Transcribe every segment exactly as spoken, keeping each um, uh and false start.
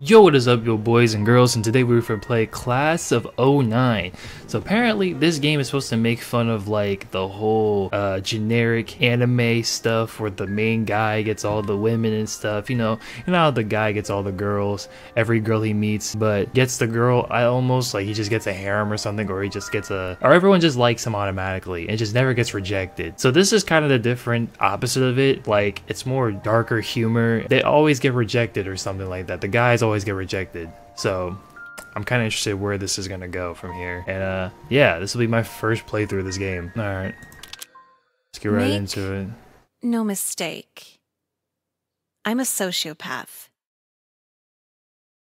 Yo, what is up, yo boys and girls, and today we're going to play Class of oh nine. So apparently this game is supposed to make fun of like the whole uh, generic anime stuff where the main guy gets all the women and stuff, you know, and now the guy gets all the girls, every girl he meets, but gets the girl, I almost like he just gets a harem or something, or he just gets a, or everyone just likes him automatically and just never gets rejected. So this is kind of the different opposite of it, like it's more darker humor. They always get rejected or something like that. The guy's always always get rejected, so I'm kind of interested where this is gonna go from here. And uh yeah, this will be my first playthrough of this game. All right, let's get right Make into it. No mistake, I'm a sociopath.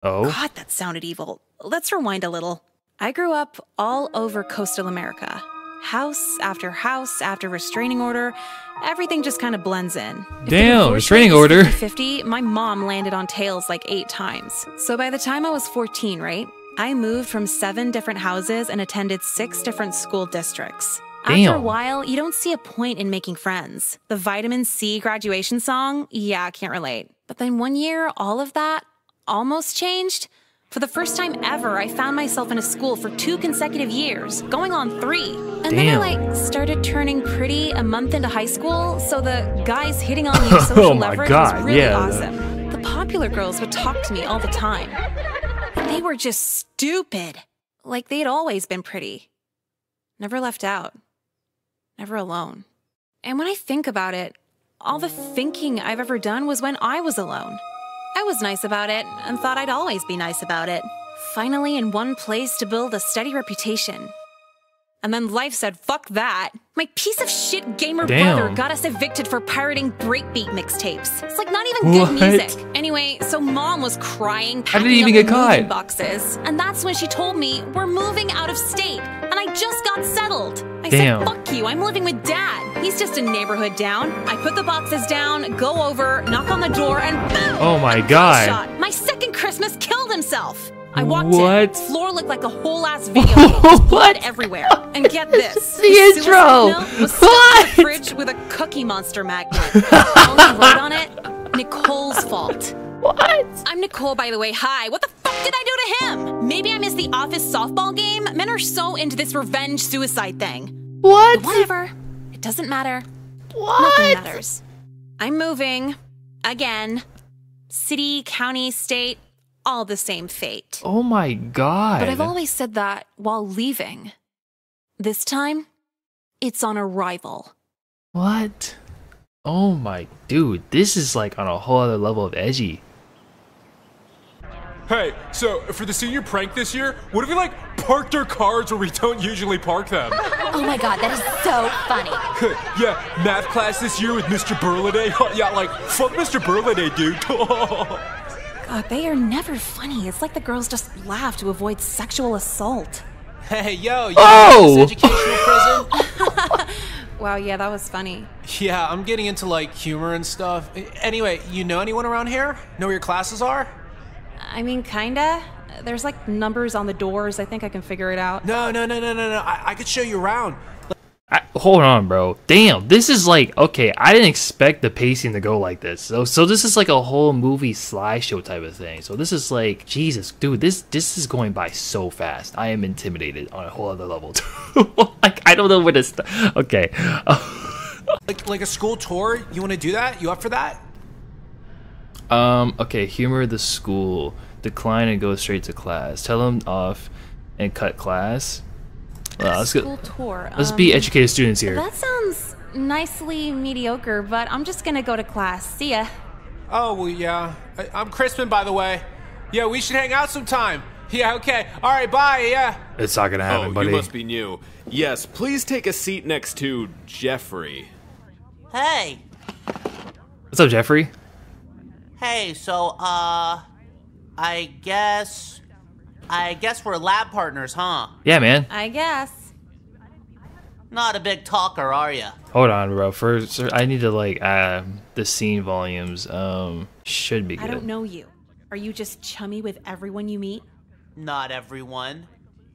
Oh god, that sounded evil. Let's rewind a little. I grew up all over coastal America. House after house after restraining order, everything just kind of blends in. If Damn, restraining order. fifty, my mom landed on tails like eight times. So by the time I was fourteen, right, I moved from seven different houses and attended six different school districts. Damn. After a while, you don't see a point in making friends. The vitamin C graduation song, yeah, I can't relate. But then one year, all of that almost changed. For the first time ever, I found myself in a school for two consecutive years, going on three. And Damn. Then I like started turning pretty a month into high school, so the guys hitting on me social oh leverage God. Was really yeah. awesome. The popular girls would talk to me all the time. They were just stupid. Like they'd always been pretty. Never left out. Never alone. And when I think about it, all the thinking I've ever done was when I was alone. I was nice about it and thought I'd always be nice about it. Finally in one place to build a steady reputation. And then life said, fuck that. My piece of shit gamer Damn. Brother got us evicted for pirating breakbeat mixtapes. It's like not even good what? Music. Anyway, so mom was crying, packing I didn't even get caught. Boxes. And that's when she told me, we're moving out of state. And I just got settled. I Damn. Said, fuck you, I'm living with dad. He's just a neighborhood down. I put the boxes down, go over, knock on the door, and boom! Oh my god. Shot. My second Christmas killed himself. I walked what? In. Floor looked like a whole ass video game. Blood everywhere. And get this. The intro. Was stuck what? In the fridge with a Cookie Monster magnet. Only wrote on it, Nicole's fault. What? I'm Nicole, by the way. Hi. What the fuck did I do to him? Maybe I missed the office softball game. Men are so into this revenge suicide thing. What? But whatever. It doesn't matter. What? Nothing matters. I'm moving. Again. City, county, state. All the same fate. Oh my god. But I've always said that while leaving. This time, it's on arrival. What? Oh my dude, this is like on a whole other level of edgy. Hey, so for the senior prank this year, what if we like parked our cars where we don't usually park them? Oh my god, that is so funny. Yeah, math class this year with Mister Burliday. Yeah, like, fuck Mister Burliday, dude. God, they are never funny. It's like the girls just laugh to avoid sexual assault. Hey, yo, you oh! educational prison? Wow, yeah, that was funny. Yeah, I'm getting into, like, humor and stuff. Anyway, you know anyone around here? Know where your classes are? I mean, kinda. There's, like, numbers on the doors. I think I can figure it out. No, no, no, no, no, no. I, I could show you around. I, hold on, bro. Damn, this is like, okay, I didn't expect the pacing to go like this. So so this is like a whole movie slideshow type of thing. So this is like, Jesus, dude, this this is going by so fast. I am intimidated on a whole other level. Like, I don't know where to start. Okay. like, like a school tour? You want to do that? You up for that? Um, okay, humor the school. Decline and go straight to class. Tell them off and cut class. Well, let's, go, tour. let's um, be educated students here. That sounds nicely mediocre, but I'm just gonna go to class. See ya. Oh, well, yeah. I, I'm Crispin, by the way. Yeah, we should hang out sometime. Yeah, okay. All right, bye, yeah. It's not gonna happen, oh, buddy. You must be new. Yes, please take a seat next to Jeffrey. Hey. What's up, Jeffrey? Hey, so, uh, I guess... I guess we're lab partners, huh? Yeah, man. I guess. Not a big talker, are you? Hold on, bro. First, I need to, like, uh, the scene volumes. Um, should be good. I don't know you. Are you just chummy with everyone you meet? Not everyone.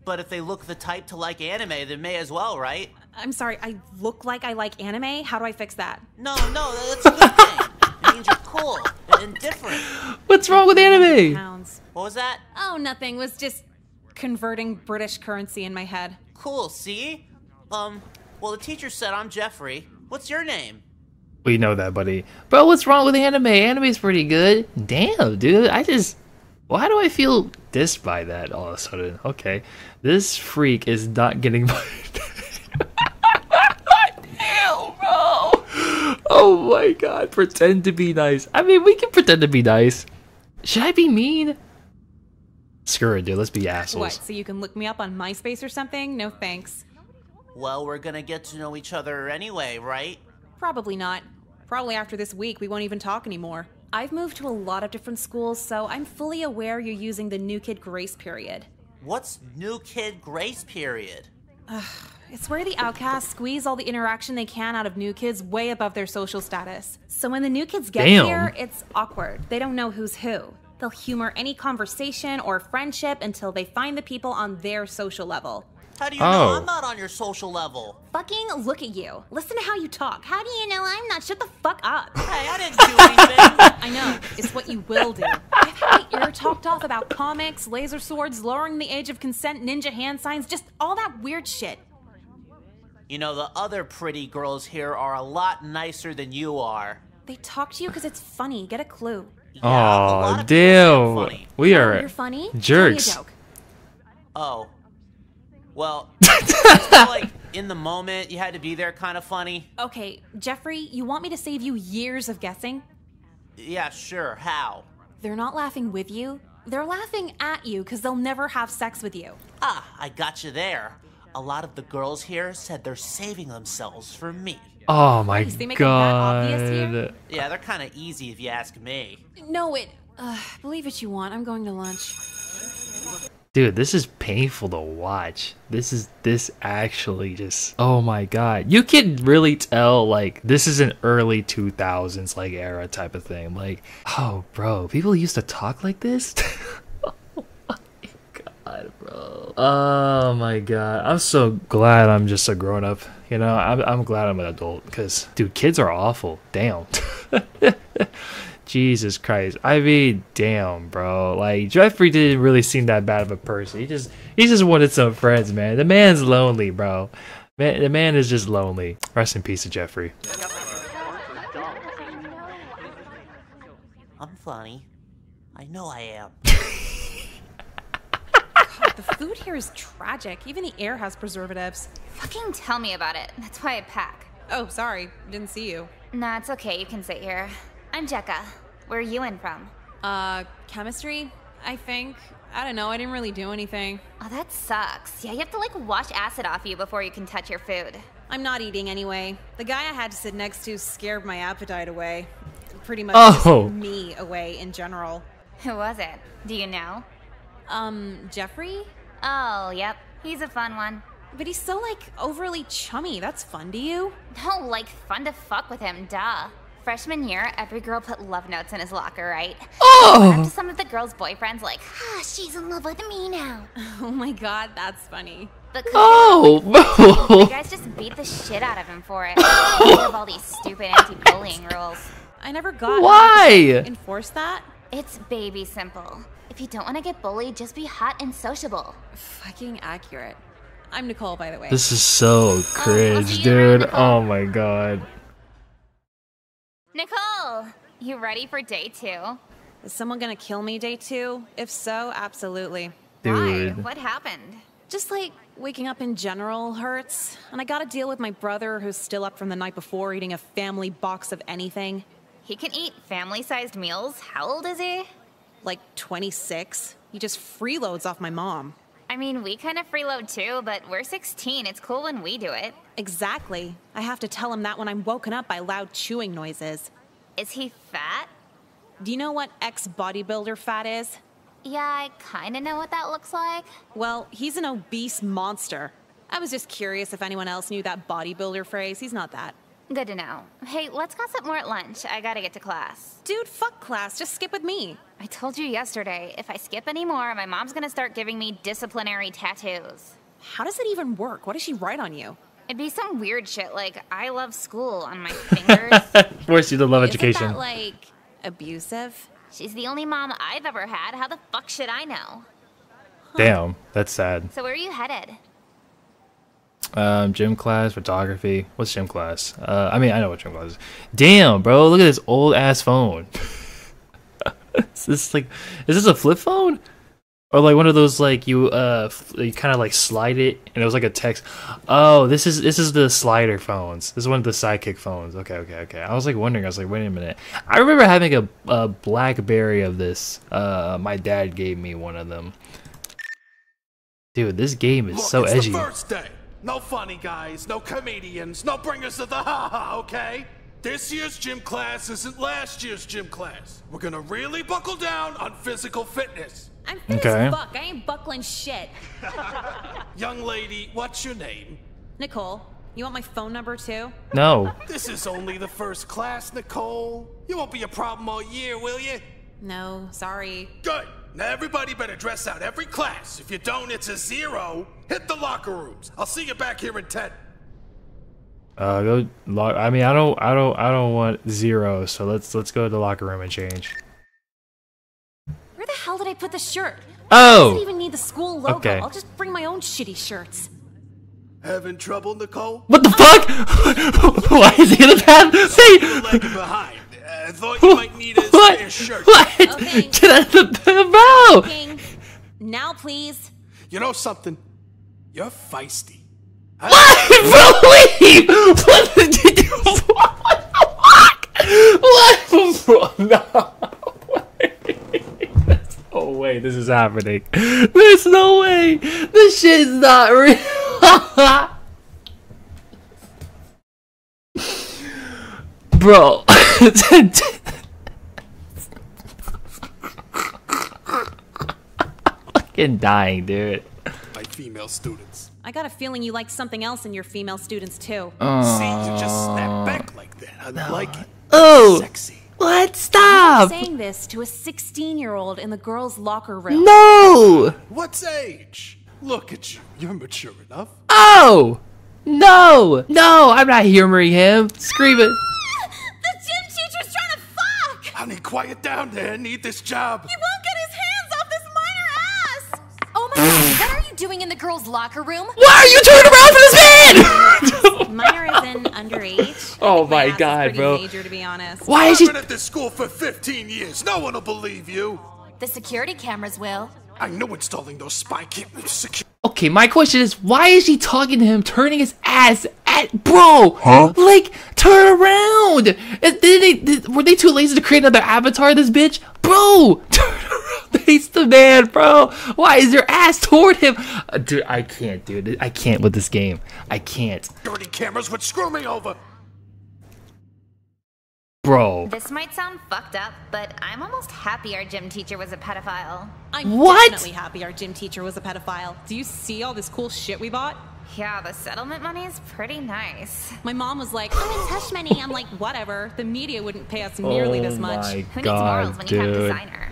But if they look the type to like anime, they may as well, right? I'm sorry, I look like I like anime? How do I fix that? No, no, that's a good thing. It means you're cool and different. What's wrong with anime? Pounds. What was that? Oh, nothing. Was just converting British currency in my head. Cool, see? Um, well, the teacher said I'm Jeffrey. What's your name? We know that, buddy. Bro, what's wrong with anime? Anime's pretty good. Damn, dude. I just... Why do I feel dissed by that all of a sudden? Okay. This freak is not getting my... Damn, bro! Oh my god. Pretend to be nice. I mean, we can pretend to be nice. Should I be mean? Screw it, dude. Let's be assholes. What, so you can look me up on MySpace or something? No thanks. Well, we're gonna get to know each other anyway, right? Probably not. Probably after this week, we won't even talk anymore. I've moved to a lot of different schools, so I'm fully aware you're using the New Kid Grace Period. What's New Kid Grace Period? Ugh, it's where the outcasts squeeze all the interaction they can out of new kids way above their social status. So when the new kids get Damn. Here, it's awkward. They don't know who's who. They'll humor any conversation or friendship until they find the people on their social level. How do you oh. know I'm not on your social level? Fucking look at you. Listen to how you talk. How do you know I'm not? Shut the fuck up. Hey, I didn't do anything. I know. It's what you will do. I've had my ear talked off about comics, laser swords, lowering the age of consent, ninja hand signs, just all that weird shit. You know, the other pretty girls here are a lot nicer than you are. They talk to you because it's funny. Get a clue. Yeah, oh, damn. We are You're funny? jerks. Tell me a joke. Oh. Well, like in the moment, you had to be there kind of funny. Okay, Jeffrey, you want me to save you years of guessing? Yeah, sure. How? They're not laughing with you. They're laughing at you because they'll never have sex with you. Ah, I got you there. A lot of the girls here said they're saving themselves for me. Oh my Is they making God. That obvious here? Yeah, they're kind of easy if you ask me. No, it. Uh, believe what you want. I'm going to lunch. Dude, this is painful to watch. This is, this actually just, oh my god. You can really tell, like, this is an early two thousands, like, era type of thing. Like, oh, bro, people used to talk like this? Oh my god, bro. Oh my god. I'm so glad I'm just a grown-up. You know, I'm, I'm glad I'm an adult, because, dude, kids are awful. Damn. Jesus Christ. I mean, damn, bro. Like, Jeffrey didn't really seem that bad of a person. He just he just wanted some friends, man. The man's lonely, bro. Man, the man is just lonely. Rest in peace to Jeffrey. I'm funny. I know I am. God, the food here is tragic. Even the air has preservatives. Fucking tell me about it. That's why I pack. Oh, sorry. Didn't see you. Nah, it's okay. You can sit here. I'm Jekka. Where are you in from? Uh, chemistry, I think. I don't know, I didn't really do anything. Oh, that sucks. Yeah, you have to, like, wash acid off you before you can touch your food. I'm not eating anyway. The guy I had to sit next to scared my appetite away. Pretty much oh. just me away in general. Who was it? Do you know? Um, Jeffrey? Oh, yep. He's a fun one. But he's so, like, overly chummy. That's fun to you? No, like, fun to fuck with him, duh. Freshman year, every girl put love notes in his locker, right? Oh! I went up to some of the girls' boyfriends like, ah, she's in love with me now. Oh my god, that's funny. But oh! Like, you guys just beat the shit out of him for it. Because of all these stupid anti-bullying rules. I never got Why? Enforce that. It's baby simple. If you don't want to get bullied, just be hot and sociable. Fucking accurate. I'm Nicole, by the way. This is so cringe, um, dude. Around, oh my god. Nicole, you ready for day two? Is someone gonna kill me day two? If so, absolutely. Dude. Why? What happened? Just like waking up in general hurts, and I gotta deal with my brother who's still up from the night before eating a family box of anything. He can eat family-sized meals? How old is he? Like twenty-six. He just freeloads off my mom. I mean, we kind of freeload too, but we're sixteen. It's cool when we do it. Exactly. I have to tell him that when I'm woken up by loud chewing noises. Is he fat? Do you know what ex-bodybuilder fat is? Yeah, I kind of know what that looks like. Well, he's an obese monster. I was just curious if anyone else knew that bodybuilder phrase. He's not that. Good to know. Hey, let's gossip more at lunch. I gotta get to class. Dude, fuck class. Just skip with me. I told you yesterday, if I skip anymore, my mom's gonna start giving me disciplinary tattoos. How does it even work? What does she write on you? It'd be some weird shit like, I love school on my fingers. Force you to love Isn't education. That, like, abusive? She's the only mom I've ever had. How the fuck should I know? Damn, that's sad. So where are you headed? Um, gym class, photography. What's gym class? Uh, I mean, I know what gym class is. Damn, bro, look at this old ass phone. Is this like, is this a flip phone? Or like one of those like you uh you kind of like slide it and it was like a text. Oh, this is this is the slider phones. This is one of the Sidekick phones. Okay, okay, okay. I was like wondering. I was like, wait a minute. I remember having a, a BlackBerry of this. Uh, my dad gave me one of them. Dude, this game is Look, so it's edgy. The first day. No funny guys, no comedians, no bringers of the ha-ha, okay? This year's gym class isn't last year's gym class. We're gonna really buckle down on physical fitness. I'm fit okay. as fuck. I ain't buckling shit. Young lady, what's your name? Nicole. You want my phone number too? No. This is only the first class, Nicole. You won't be a problem all year, will you? No, sorry. Good. Now everybody better dress out every class. If you don't, it's a zero. Hit the locker rooms. I'll see you back here in ten. Uh, go lock. I mean, I don't, I don't, I don't want zero. So let's let's go to the locker room and change. Where the hell did I put the shirt? Oh. I don't even need the school logo. Okay. I'll just bring my own shitty shirts. Having trouble, Nicole? What the fuck? Why is he in the bathroom? Say. I thought you might need a spare shirt. What? Okay. Get out of the now, please. You know something? You're feisty. I what? Believe? What did you? What? What? No way. There's no way this is happening. There's no way. This shit is not real. Bro. Fucking dying, dude. My female students. I got a feeling you like something else in your female students too. Uh, See, you just snap back like that. I no. like it. Oh, sexy. What? Stop. I'm saying this to a sixteen-year-old in the girls' locker room. No. What's age? Look at you. You're mature enough. Oh. No. No, I'm not humoring him. Scream it. Honey, quiet down there. I need this job. He won't get his hands off this minor ass. Oh my god, what are you doing in the girls' locker room? Why are you turning around for this man? Minor is in underage. Oh my, my god, bro. Major, to be honest. Why is he? I've been at this school for fifteen years. No one will believe you. The security cameras will. I know installing those spy cameras. Secure. Okay, my question is, why is he talking to him, turning his ass? Bro, huh? Like, turn around! Did they, did, were they too lazy to create another avatar, this bitch? Bro, turn around! He's the man, bro! Why is your ass toward him? Uh, dude, I can't, dude. I can't with this game. I can't. Dirty cameras would screw me over! Bro. This might sound fucked up, but I'm almost happy our gym teacher was a pedophile. I'm what? definitely happy our gym teacher was a pedophile. Do you see all this cool shit we bought? Yeah, the settlement money is pretty nice. My mom was like, "Oh, it's hush money." I'm like, "Whatever." The media wouldn't pay us nearly oh this much. My Who God, needs morals when dude. you have a designer?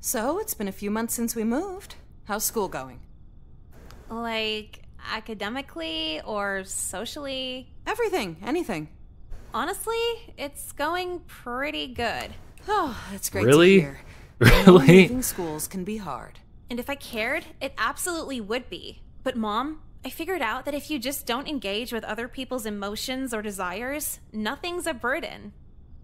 So it's been a few months since we moved. How's school going? Like academically or socially? Everything, anything. Honestly, it's going pretty good. Oh, that's great really? to hear. Really? Moving schools can be hard. And if I cared, it absolutely would be. But Mom, I figured out that if you just don't engage with other people's emotions or desires, nothing's a burden.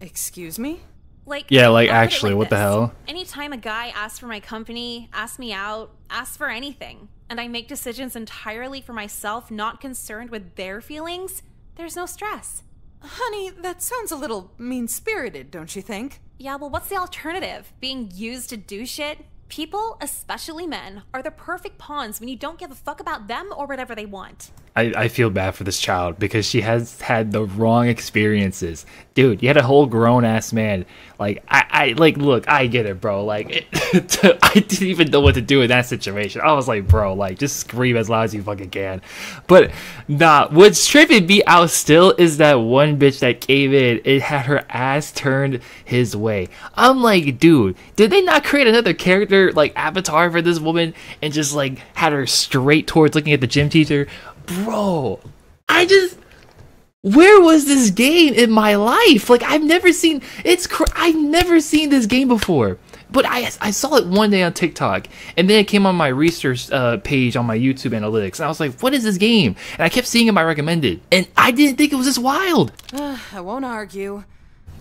Excuse me? Like Yeah, like actually, like what this. the hell? Anytime a guy asks for my company, asks me out, asks for anything, and I make decisions entirely for myself, not concerned with their feelings, there's no stress. Honey, that sounds a little mean-spirited, don't you think? Yeah, well, what's the alternative? Being used to do shit? People, especially men, are the perfect pawns when you don't give a fuck about them or whatever they want. I, I feel bad for this child because she has had the wrong experiences. Dude, you had a whole grown-ass man. Like, I, I, like, look, I get it, bro. Like, it, I didn't even know what to do in that situation. I was like, bro, like, just scream as loud as you fucking can. But, nah, what's tripping me out still is that one bitch that came in. It had her ass turned his way. I'm like, dude, did they not create another character, like, avatar for this woman and just, like, had her straight towards looking at the gym teacher? Bro, I just where was this game in my life? Like, I've never seen it's. Cr I've never seen this game before. But I, I saw it one day on TikTok, and then it came on my research uh, page on my YouTube analytics, and I was like, what is this game? And I kept seeing it in my recommended, and I didn't think it was this wild. Uh, I won't argue.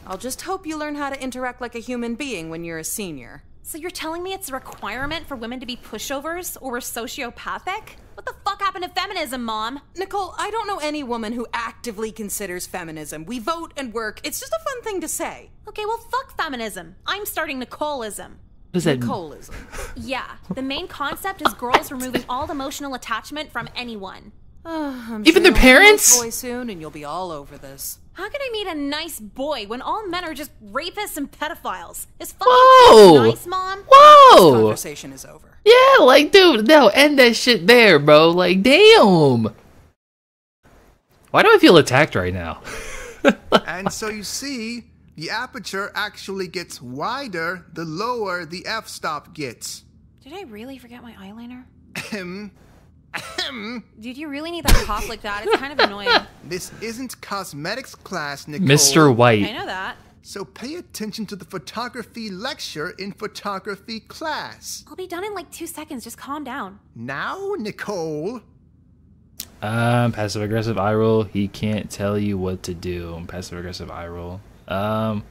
I'll just hope you learn how to interact like a human being when you're a senior. So you're telling me it's a requirement for women to be pushovers or sociopathic? What the fuck happened to feminism, Mom? Nicole, I don't know any woman who actively considers feminism. We vote and work. It's just a fun thing to say. Okay, well, fuck feminism. I'm starting Nicolism. What does that mean? Nicolism. Yeah, the main concept is girls removing all emotional attachment from anyone. Oh, I'm Even sure their parents? Boy soon, and you'll be all over this. How can I meet a nice boy when all men are just rapists and pedophiles? Is fucking nice, Mom? Whoa! This conversation is over. Yeah, like, dude, no, end that shit there, bro. Like, damn. Why do I feel attacked right now? And so you see, the aperture actually gets wider the lower the f-stop gets. Did I really forget my eyeliner? Ahem. Dude, you really need that cough like that. It's kind of annoying. This isn't cosmetics class, Nicole. Mister White. I know that. So pay attention to the photography lecture in photography class. I'll be done in like two seconds. Just calm down. Now, Nicole. Um, passive aggressive eye roll. He can't tell you what to do. Passive aggressive eye roll. Um.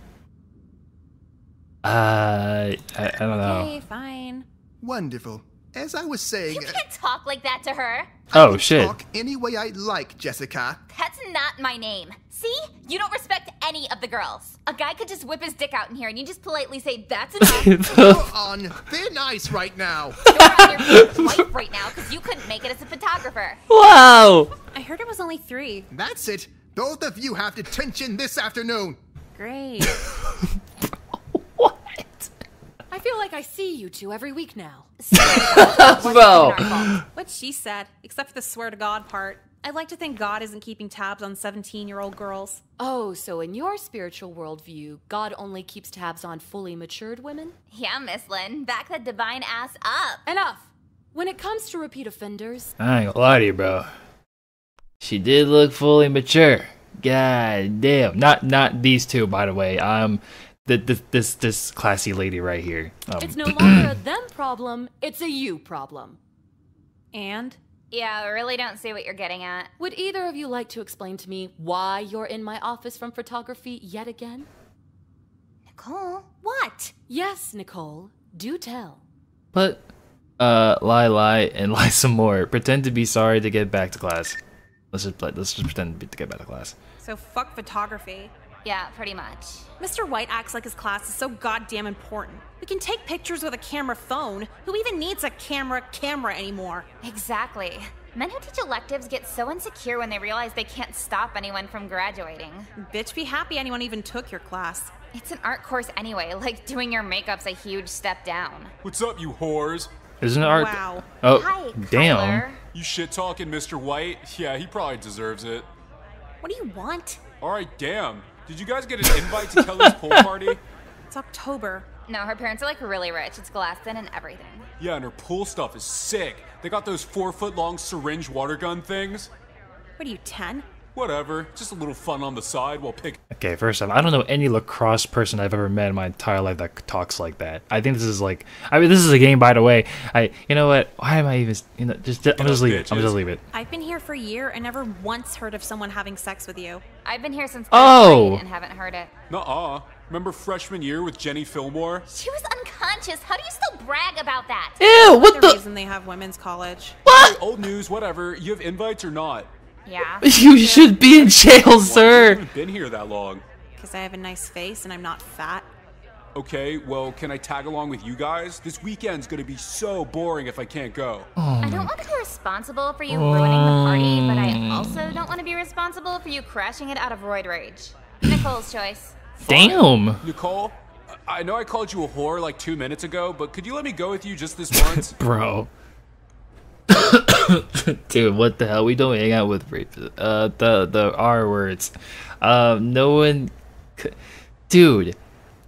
Uh, I, I don't know. Okay, fine. Wonderful. As I was saying, you can't talk like that to her. Oh, I can shit. Talk any way I like, Jessica. That's not my name. See? You don't respect any of the girls. A guy could just whip his dick out in here and you just politely say, that's enough. You're on thin ice right now. You're on your life right now because you couldn't make it as a photographer. Wow. I heard it was only three. That's it. Both of you have detention this afternoon. Great. I feel like I see you two every week now. Bro. What she said, except for the swear to God part. I like to think God isn't keeping tabs on seventeen-year-old girls. Oh, so in your spiritual worldview, God only keeps tabs on fully matured women? Yeah, Miss Lynn, back that divine ass up. Enough. When it comes to repeat offenders... I ain't gonna lie to you, bro. She did look fully mature. God damn. Not, not these two, by the way. Um... The, the, this this classy lady right here. Um. It's no longer a them problem, it's a you problem. And? Yeah, I really don't see what you're getting at. Would either of you like to explain to me why you're in my office from photography yet again? Nicole? What? Yes, Nicole. Do tell. But, uh, lie, lie, and lie some more. Pretend to be sorry to get back to class. Let's just, let's just pretend to get back to class. So fuck photography. Yeah, pretty much. Mister White acts like his class is so goddamn important. We can take pictures with a camera phone. Who even needs a camera camera anymore? Exactly. Men who teach electives get so insecure when they realize they can't stop anyone from graduating. Bitch, be happy anyone even took your class. It's an art course anyway. Like, doing your makeup's a huge step down. What's up, you whores? Isn't it art? Wow. Oh, hi, damn. Kyler. You shit-talking Mister White? Yeah, he probably deserves it. What do you want? All right, damn. Did you guys get an invite to Kelly's pool party? It's October. No, her parents are like really rich. It's Glaston and everything. Yeah, and her pool stuff is sick. They got those four foot long syringe water gun things. What are you, ten? Whatever. Just a little fun on the side while picking. Okay, first off, I don't know any lacrosse person I've ever met in my entire life that talks like that. I think this is like, I mean, this is a game, by the way. I, you know what? Why am I even, you know, just, I'm just leave it. I'm just leave it. I've been here for a year and never once heard of someone having sex with you. I've been here since oh, and haven't heard it. Nuh-uh. Remember freshman year with Jenny Fillmore? She was unconscious. How do you still brag about that? Ew, what the? The reason they have women's college. What? Old news, whatever. You have invites or not. Yeah. You yeah. should be in jail, sir. You haven't been here that long. Because I have a nice face and I'm not fat. Okay, well, can I tag along with you guys? This weekend's gonna be so boring if I can't go. Oh, I don't want to be responsible for you ruining the party, but I also don't want to be responsible for you crashing it out of roid rage. Nicole's choice. Damn. Nicole, I know I called you a whore like two minutes ago, but could you let me go with you just this once? Bro. Dude, what the hell? We don't hang out with uh the the R words. Um, no one. Could... Dude,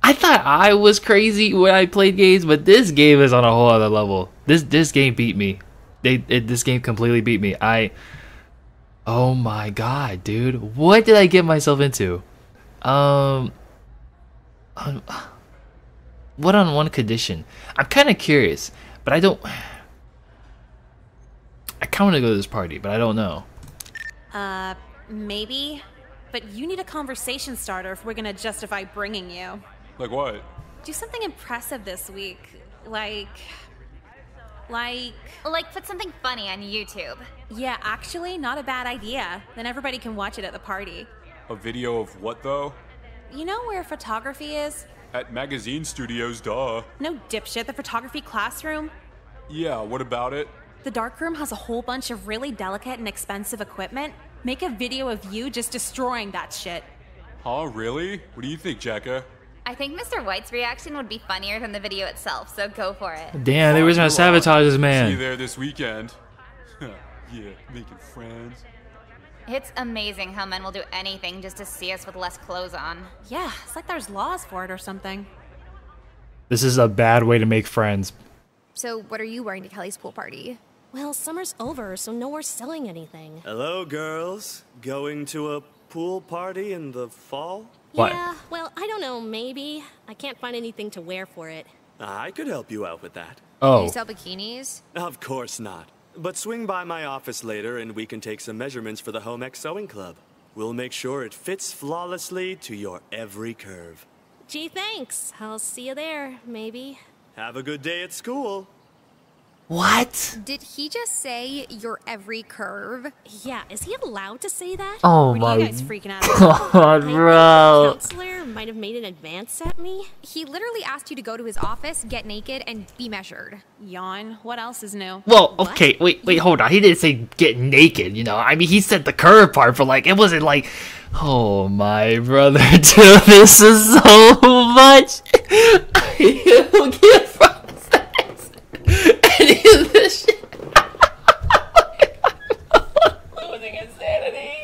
I thought I was crazy when I played games, but this game is on a whole other level. This this game beat me. They it, this game completely beat me. I Oh my god, dude. What did I get myself into? Um, on, what on one condition? I'm kind of curious, but I don't... I kind of want to go to this party, but I don't know. Uh, maybe? But you need a conversation starter if we're going to justify bringing you. Like what? Do something impressive this week. Like... Like... Like put something funny on YouTube. Yeah, actually, not a bad idea. Then everybody can watch it at the party. A video of what, though? You know where photography is? At magazine studios, duh. No dipshit, the photography classroom. Yeah, what about it? The darkroom has a whole bunch of really delicate and expensive equipment. Make a video of you just destroying that shit. Huh, really? What do you think, Jacka? I think Mister White's reaction would be funnier than the video itself, so go for it. Damn, they were trying to sabotage this man. See you there this weekend. Yeah, making friends. It's amazing how men will do anything just to see us with less clothes on. Yeah, it's like there's laws for it or something. This is a bad way to make friends. So what are you wearing to Kelly's pool party? Well, summer's over, so no one's selling anything. Hello, girls. Going to a pool party in the fall? What? Yeah, well, I don't know, maybe. I can't find anything to wear for it. I could help you out with that. Oh. Do you sell bikinis? Of course not. But swing by my office later and we can take some measurements for the Home Ec Sewing Club. We'll make sure it fits flawlessly to your every curve. Gee, thanks. I'll see you there, maybe. Have a good day at school. What? Did he just say your every curve? Yeah, is he allowed to say that? Oh my god. Were you guys freaking out? God, bro. The counselor might have made an advance at me. He literally asked you to go to his office, get naked, and be measured. Yawn. What else is new? Well, okay, what? wait, wait, hold on. He didn't say get naked, you know? I mean, he said the curve part, but like, it wasn't like... Oh my brother, dude, this is so much. I don't get from any of this shit. I'm losing insanity.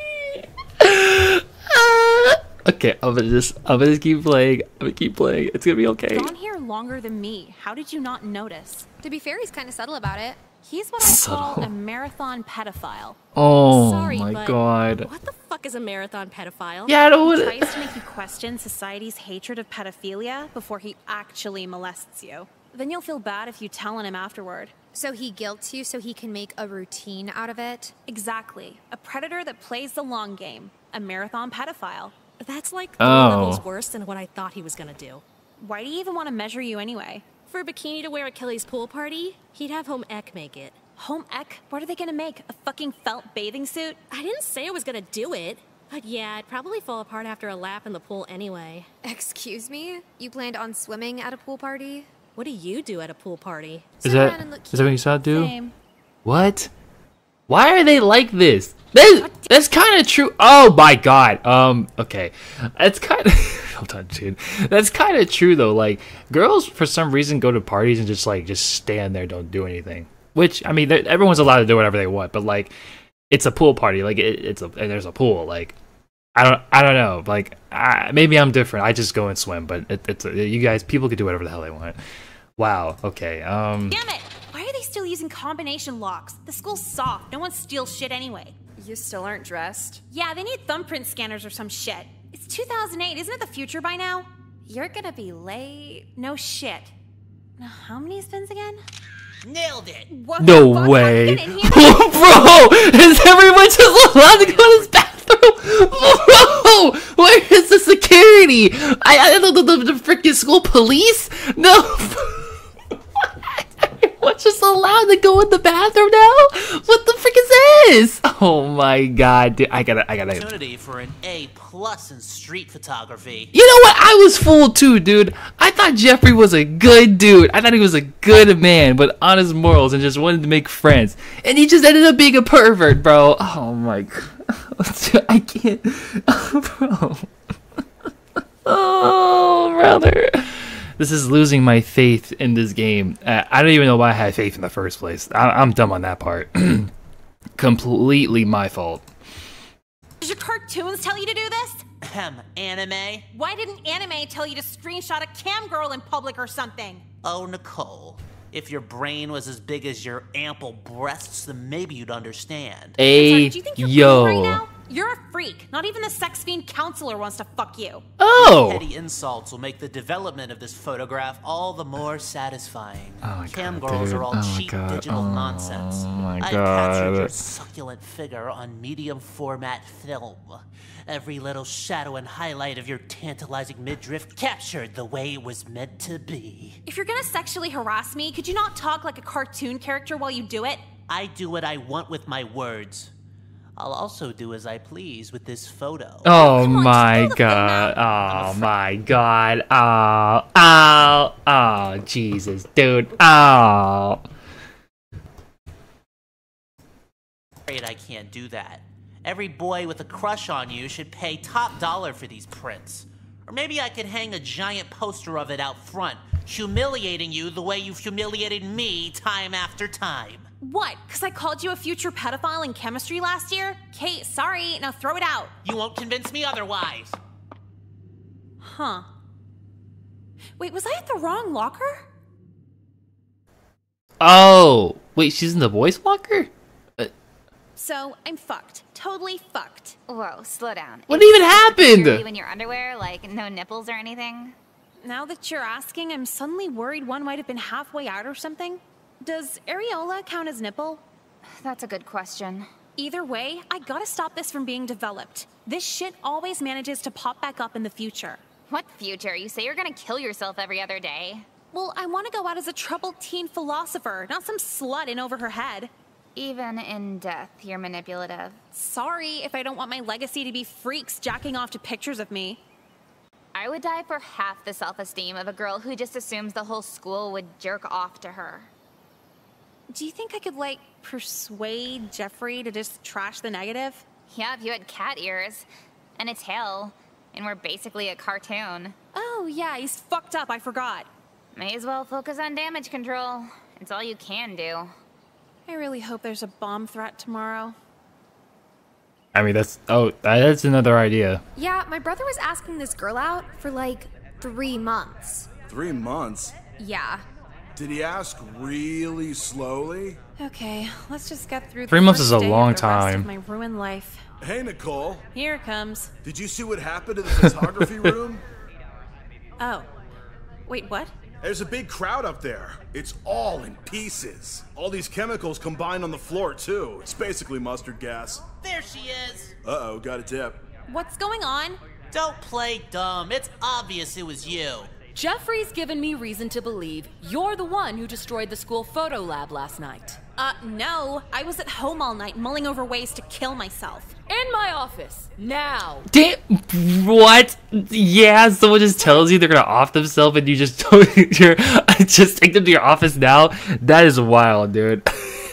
Okay, I'm gonna just, I'm gonna just keep playing. I'm gonna keep playing. It's gonna be okay. He's been here longer than me. How did you not notice? To be fair, he's kind of subtle about it. He's what I call a marathon pedophile. Oh Sorry, my god. What the fuck is a marathon pedophile? Yeah, I don't want it. He tries to make you question society's hatred of pedophilia before he actually molests you. Then you'll feel bad if you tell on him afterward. So he guilts you so he can make a routine out of it? Exactly. A predator that plays the long game. A marathon pedophile. That's like oh. three levels worse than what I thought he was gonna do. Why do you even want to measure you anyway? For a bikini to wear at Kelly's pool party, he'd have Home Ec make it. Home Ec? What are they gonna make? A fucking felt bathing suit? I didn't say I was gonna do it. But yeah, it'd probably fall apart after a lap in the pool anyway. Excuse me? You planned on swimming at a pool party? What do you do at a pool party? Is that, is that what you saw, dude? Same. What? Why are they like this? This that's kind of true. Oh my god. Um. Okay. That's kind of. Hold on, dude. That's kind of true though. Like girls, for some reason, go to parties and just like just stand there, don't do anything. Which I mean, everyone's allowed to do whatever they want, but like, it's a pool party. Like it, it's a and there's a pool. Like I don't. I don't know. Like I, maybe I'm different. I just go and swim. But it, it's you guys. People can do whatever the hell they want. Wow. Okay. Um. Damn it. Why are they still using combination locks? The school's soft. No one steals shit anyway. You still aren't dressed? Yeah, they need thumbprint scanners or some shit. It's two thousand eight. Isn't it the future by now? You're gonna be late. No shit. Now, how many spins again? Nailed it. What no the fuck? way. Bro, is everyone just allowed to go to this bathroom? Bro, where is the security? I don't know, the, the freaking school police? No. What's just allowed to go in the bathroom now? What the frick is this? Oh my god, dude! I gotta, I gotta. Opportunity for an A plus in street photography. You know what? I was fooled too, dude. I thought Jeffrey was a good dude. I thought he was a good man, but honest morals and just wanted to make friends. And he just ended up being a pervert, bro. Oh my god, I can't, bro. Oh brother. This is losing my faith in this game. Uh, I don't even know why I had faith in the first place. I I'm dumb on that part. Completely my fault. Did your cartoons tell you to do this? Ahem, anime? Why didn't anime tell you to screenshot a cam girl in public or something? Oh, Nicole. if your brain was as big as your ample breasts, then maybe you'd understand. Hey, do you think you're yo. Right now? You're a freak. Not even the sex fiend counselor wants to fuck you. Oh! Petty insults will make the development of this photograph all the more satisfying. Oh Cam God, girls dude. are all oh cheap God. digital oh nonsense. My I God. captured your succulent figure on medium format film. Every little shadow and highlight of your tantalizing midriff captured the way it was meant to be. If you're gonna sexually harass me, could you not talk like a cartoon character while you do it? I do what I want with my words. I'll also do as I please with this photo. Oh my God. Oh my God. Oh, oh, oh, Jesus, dude. Oh. I'm afraid I can't do that. Every boy with a crush on you should pay top dollar for these prints. Or maybe I could hang a giant poster of it out front, humiliating you the way you've humiliated me time after time. What? Because I called you a future pedophile in chemistry last year? Kate, sorry. Now throw it out. You won't convince me otherwise. Huh. Wait, was I at the wrong locker? Oh. Wait, she's in the boys' locker? Uh. So, I'm fucked. Totally fucked. Whoa, slow down. What even happened? Are you in your underwear? Like, no nipples or anything? Now that you're asking, I'm suddenly worried one might have been halfway out or something. Does areola count as nipple? That's a good question. Either way, I gotta stop this from being developed. This shit always manages to pop back up in the future. What future? You say you're gonna kill yourself every other day. Well, I want to go out as a troubled teen philosopher, not some slut in over her head. Even in death, you're manipulative. Sorry if I don't want my legacy to be freaks jacking off to pictures of me. I would die for half the self-esteem of a girl who just assumes the whole school would jerk off to her. Do you think I could, like, persuade Jeffrey to just trash the negative? Yeah, if you had cat ears and a tail, and we're basically a cartoon. Oh, yeah, he's fucked up. I forgot. May as well focus on damage control. It's all you can do. I really hope there's a bomb threat tomorrow. I mean, that's... Oh, that's another idea. Yeah, my brother was asking this girl out for, like, three months. Three months? Yeah. Did he ask really slowly? Okay, let's just get through. Three months is a long time. My ruined life. Hey, Nicole. Here it comes. Did you see what happened to the photography room? Oh, wait, what? There's a big crowd up there. It's all in pieces. All these chemicals combined on the floor too. It's basically mustard gas. There she is. Uh oh, got a tip. What's going on? Don't play dumb. It's obvious it was you. Jeffrey's given me reason to believe you're the one who destroyed the school photo lab last night. Uh, no. I was at home all night mulling over ways to kill myself. In my office. Now. Damn. What? Yeah, someone just tells you they're gonna off themselves and you just don't, you're, just take them to your office now? That is wild, dude.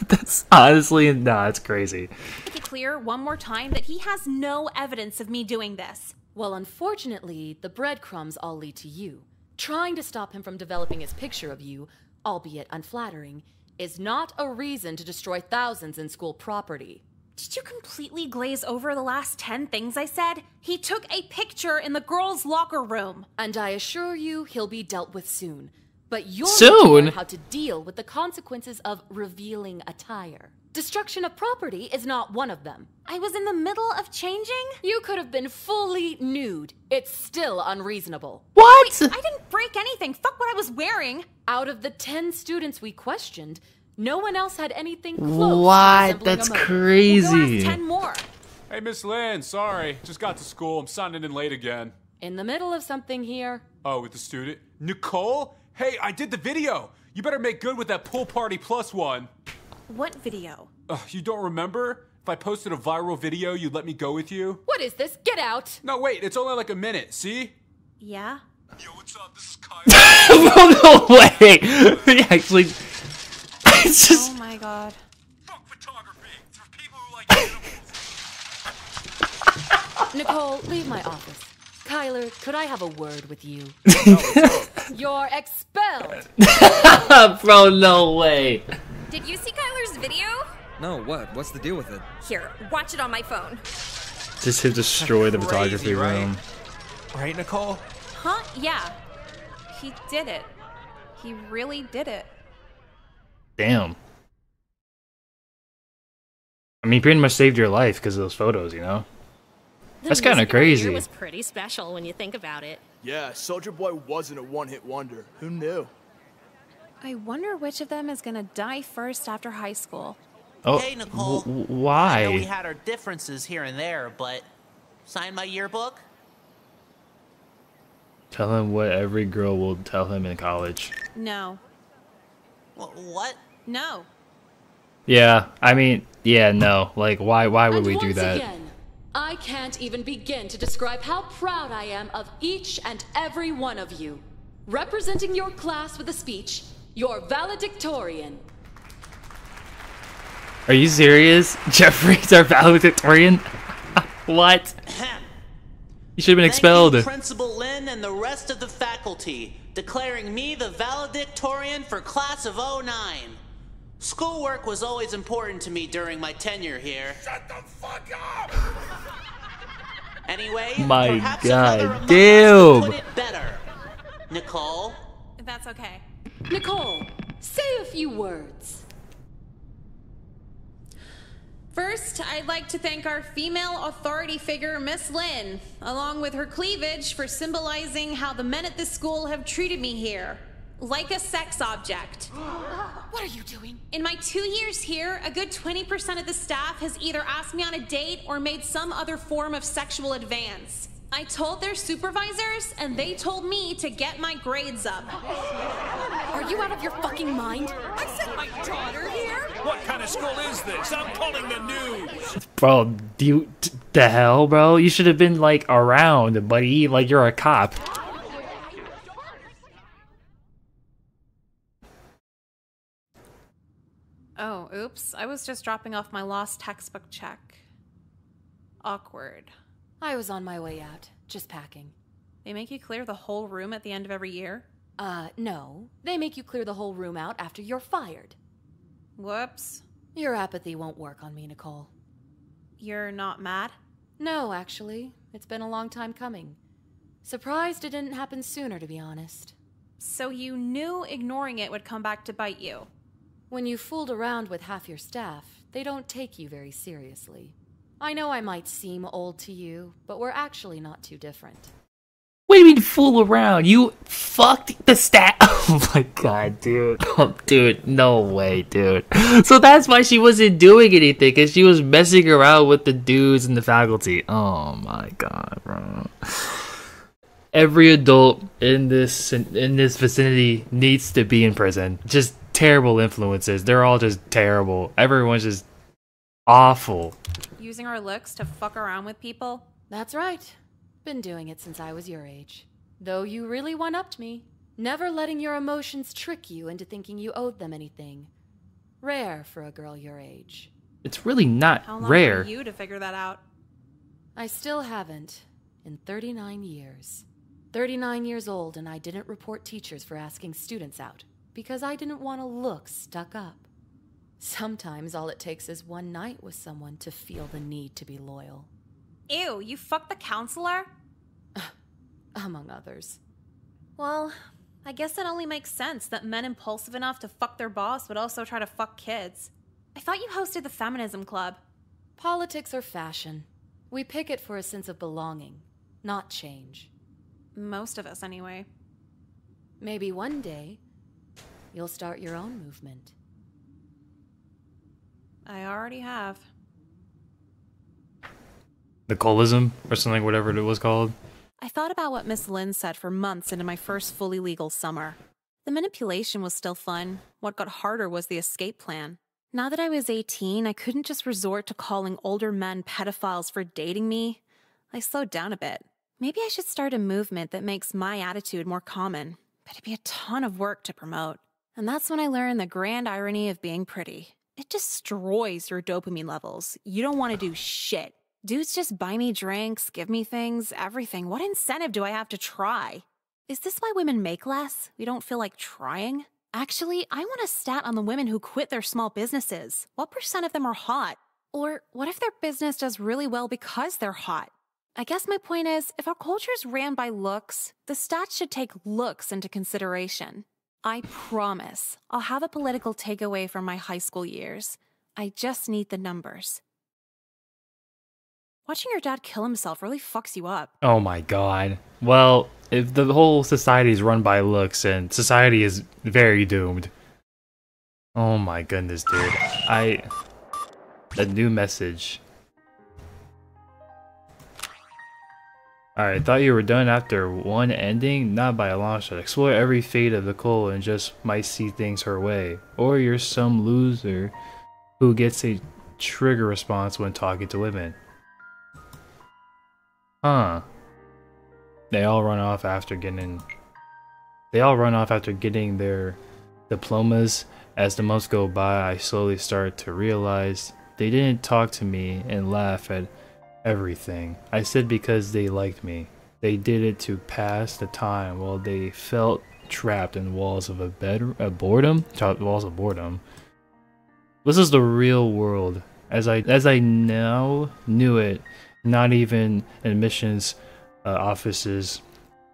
That's honestly, nah, it's crazy. Make it clear one more time that he has no evidence of me doing this. Well, unfortunately, the breadcrumbs all lead to you. Trying to stop him from developing his picture of you, albeit unflattering, is not a reason to destroy thousands in school property. Did you completely glaze over the last ten things I said? He took a picture in the girls' locker room. And I assure you he'll be dealt with soon. But you're soon? How to deal with the consequences of revealing attire. Destruction of property is not one of them. I was in the middle of changing? You could have been fully nude. It's still unreasonable. What? Wait, I didn't break anything. Fuck what I was wearing. Out of the ten students we questioned, no one else had anything close. What? That's crazy. We'll go ask ten more. Hey, Miss Lynn, sorry. Just got to school. I'm signing in late again. In the middle of something here. Oh, with the student? Nicole? Hey, I did the video. You better make good with that pool party plus one. What video? Uh, you don't remember? If I posted a viral video, you'd let me go with you? What is this? Get out! No, wait, it's only like a minute, see? Yeah? Yo, what's up? This is Kyler. No, no way! Actually, it's just... Oh my God. Fuck photography! It's for people who like animals. Nicole, leave my office. Kyler, could I have a word with you? You're expelled! Bro, no way. Did you see Kyler's video? No, what? What's the deal with it? Here, watch it on my phone. Just him destroy the photography room. Right, Nicole? Huh? Yeah. He did it. He really did it. Damn. I mean, pretty much saved your life because of those photos, you know? That's kind of crazy. It was pretty special when you think about it. Yeah, Soldier Boy wasn't a one-hit wonder. Who knew? I wonder which of them is gonna die first after high school. Oh, hey, Nicole. Why? I know we had our differences here and there, but sign my yearbook. Tell him what every girl will tell him in college. No. W what? No. Yeah, I mean, yeah, no. Like, why? Why would and we once do that? Again, I can't even begin to describe how proud I am of each and every one of you, representing your class with a speech. Your valedictorian. Are you serious? Jeffrey's our valedictorian? What? You should have been expelled. Thank you, Principal Lynn and the rest of the faculty, declaring me the valedictorian for Class of oh nine. Schoolwork was always important to me during my tenure here. Shut the fuck up! Anyway, my perhaps God. Another damn. Put it better. Nicole? That's okay. Nicole, say a few words. First, I'd like to thank our female authority figure, Miss Lynn, along with her cleavage for symbolizing how the men at this school have treated me here, like a sex object. What are you doing? In my two years here, a good twenty percent of the staff has either asked me on a date or made some other form of sexual advance. I told their supervisors, and they told me to get my grades up. Are you out of your fucking mind? I sent my daughter here? What kind of school is this? I'm calling the news. Bro, do you, the hell, bro? You should have been, like, around, buddy. Like, you're a cop. Oh, oops. I was just dropping off my lost textbook check. Awkward. I was on my way out, just packing. They make you clear the whole room at the end of every year? Uh, no. They make you clear the whole room out after you're fired. Whoops. Your apathy won't work on me, Nicole. You're not mad? No, actually. It's been a long time coming. Surprised it didn't happen sooner, to be honest. So you knew ignoring it would come back to bite you? When you fooled around with half your staff, they don't take you very seriously. I know I might seem old to you, but we're actually not too different. What do you mean fool around? You fucked the stat- Oh my god, dude. Oh, dude, no way, dude. So that's why she wasn't doing anything, because she was messing around with the dudes in the faculty. Oh my god, bro. Every adult in this, in this vicinity needs to be in prison. Just terrible influences. They're all just terrible. Everyone's just awful. Using our looks to fuck around with people? That's right. Been doing it since I was your age. Though you really one-upped me. Never letting your emotions trick you into thinking you owed them anything. Rare for a girl your age. It's really not rare. How long took you to figure that out? I still haven't. In thirty-nine years. thirty-nine years old, and I didn't report teachers for asking students out. Because I didn't want to look stuck up. Sometimes all it takes is one night with someone to feel the need to be loyal. Ew, you fucked the counselor? Among others. Well, I guess it only makes sense that men impulsive enough to fuck their boss would also try to fuck kids. I thought you hosted the feminism club. Politics or fashion. We pick it for a sense of belonging, not change. Most of us, anyway. Maybe one day, you'll start your own movement. I already have. Nicolism or something, whatever it was called. I thought about what Miss Lynn said for months into my first fully legal summer. The manipulation was still fun. What got harder was the escape plan. Now that I was eighteen, I couldn't just resort to calling older men pedophiles for dating me. I slowed down a bit. Maybe I should start a movement that makes my attitude more common, but it'd be a ton of work to promote. And that's when I learned the grand irony of being pretty. It destroys your dopamine levels. You don't want to do shit. Dudes just buy me drinks, give me things, everything. What incentive do I have to try? Is this why women make less? We don't feel like trying? Actually, I want a stat on the women who quit their small businesses. What percent of them are hot? Or what if their business does really well because they're hot? I guess my point is, if our culture's ran by looks, the stats should take looks into consideration. I promise I'll have a political takeaway from my high school years. I just need the numbers. Watching your dad kill himself really fucks you up. Oh my god. Well, if the whole society is run by looks, and society is very doomed. Oh my goodness, dude. I... A new message. Alright, thought you were done after one ending? Not by a long shot. Explore every fate of the Nicole and just might see things her way. Or you're some loser who gets a trigger response when talking to women. Huh. They all run off after getting... They all run off after getting their diplomas. As the months go by, I slowly start to realize they didn't talk to me and laugh at everything I said because they liked me. They did it to pass the time while they felt trapped in walls of a bed a boredom. Walls of boredom. This is the real world, as I as I now knew it. Not even admissions uh, offices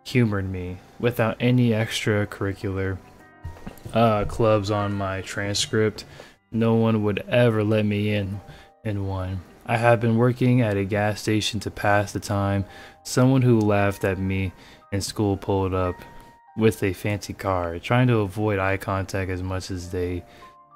humored me without any extracurricular uh, clubs on my transcript. No one would ever let me in in one. I have been working at a gas station to pass the time. Someone who laughed at me in school pulled up with a fancy car, trying to avoid eye contact as much as they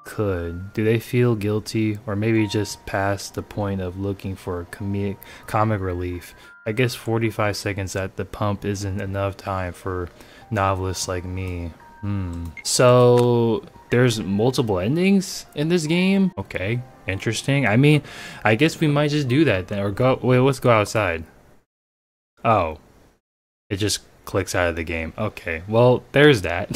could. Do they feel guilty, or maybe just past the point of looking for comic, comic relief? I guess forty-five seconds at the pump isn't enough time for novelists like me. Hmm. So there's multiple endings in this game? Okay, interesting. I mean, I guess we might just do that then, or go, wait, let's go outside. Oh, it just clicks out of the game. Okay, well, there's that.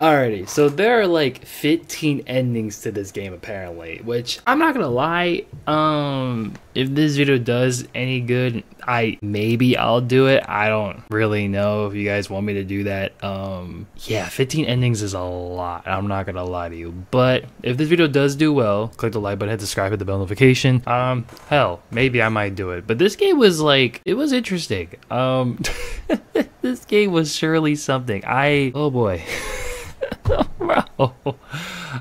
Alrighty, so there are like fifteen endings to this game apparently, which I'm not gonna lie, um, if this video does any good, I maybe I'll do it. I don't really know if you guys want me to do that. Um, yeah, fifteen endings is a lot. I'm not gonna lie to you. But if this video does do well, click the like button, hit subscribe, hit the bell notification. Um, hell, maybe I might do it. But this game was like, it was interesting. Um, this game was surely something. I oh boy. Bro. All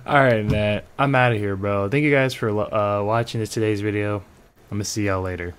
right, man. I'm out of here, bro. Thank you guys for uh, watching this today's video. I'm gonna see y'all later.